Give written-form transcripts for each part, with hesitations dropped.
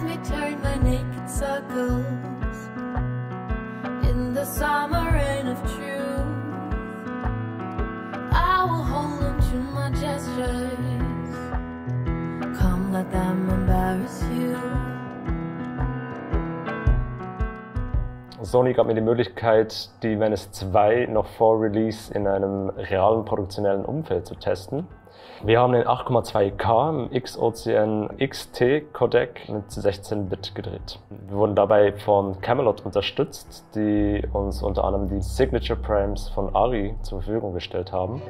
as we turn my naked circles in the summer rain of truth. I will hold on to my gestures. Come, let them embarrass you. Sony gab mir die Möglichkeit, die Venice 2 noch vor Release in einem realen produktionellen Umfeld zu testen. Wir haben den 8,2K im XOCN XT Codec mit 16-Bit gedreht. Wir wurden dabei von Camelot unterstützt, die uns unter anderem die Signature Primes von ARRI zur Verfügung gestellt haben.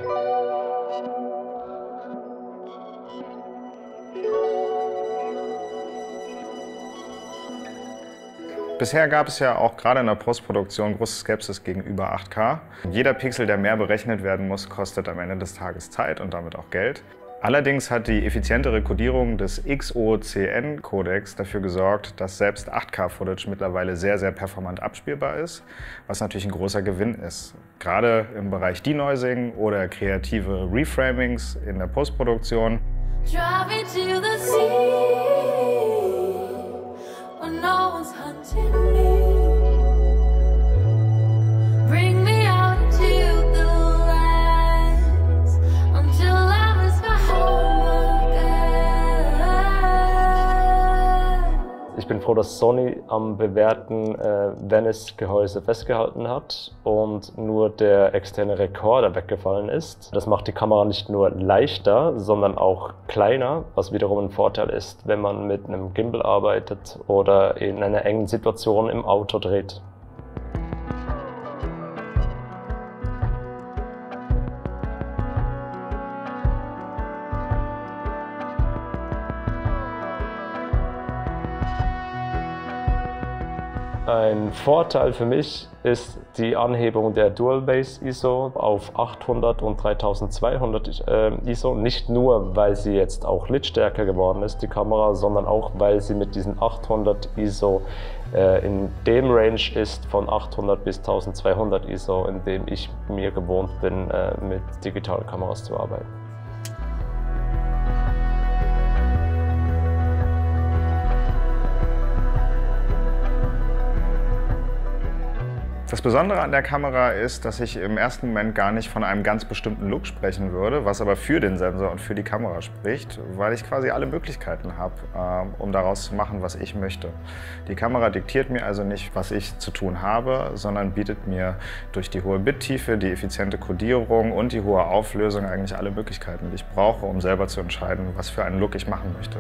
Bisher gab es ja auch gerade in der Postproduktion große Skepsis gegenüber 8K. Jeder Pixel, der mehr berechnet werden muss, kostet am Ende des Tages Zeit und damit auch Geld. Allerdings hat die effizientere Codierung des XOCN-Codecs dafür gesorgt, dass selbst 8K-Footage mittlerweile sehr, sehr performant abspielbar ist, was natürlich ein großer Gewinn ist. Gerade im Bereich Denoising oder kreative Reframings in der Postproduktion. Ich bin froh, dass Sony am bewährten Venice-Gehäuse festgehalten hat und nur der externe Rekorder weggefallen ist. Das macht die Kamera nicht nur leichter, sondern auch kleiner, was wiederum ein Vorteil ist, wenn man mit einem Gimbal arbeitet oder in einer engen Situation im Auto dreht. Ein Vorteil für mich ist die Anhebung der Dual Base ISO auf 800 und 3200 ISO. Nicht nur, weil sie jetzt auch lichtstärker geworden ist, die Kamera, sondern auch, weil sie mit diesen 800 ISO in dem Range ist von 800 bis 1200 ISO, in dem ich mir gewohnt bin, mit digitalen Kameras zu arbeiten. Das Besondere an der Kamera ist, dass ich im ersten Moment gar nicht von einem ganz bestimmten Look sprechen würde, was aber für den Sensor und für die Kamera spricht, weil ich quasi alle Möglichkeiten habe, um daraus zu machen, was ich möchte. Die Kamera diktiert mir also nicht, was ich zu tun habe, sondern bietet mir durch die hohe Bittiefe, die effiziente Codierung und die hohe Auflösung eigentlich alle Möglichkeiten, die ich brauche, um selber zu entscheiden, was für einen Look ich machen möchte.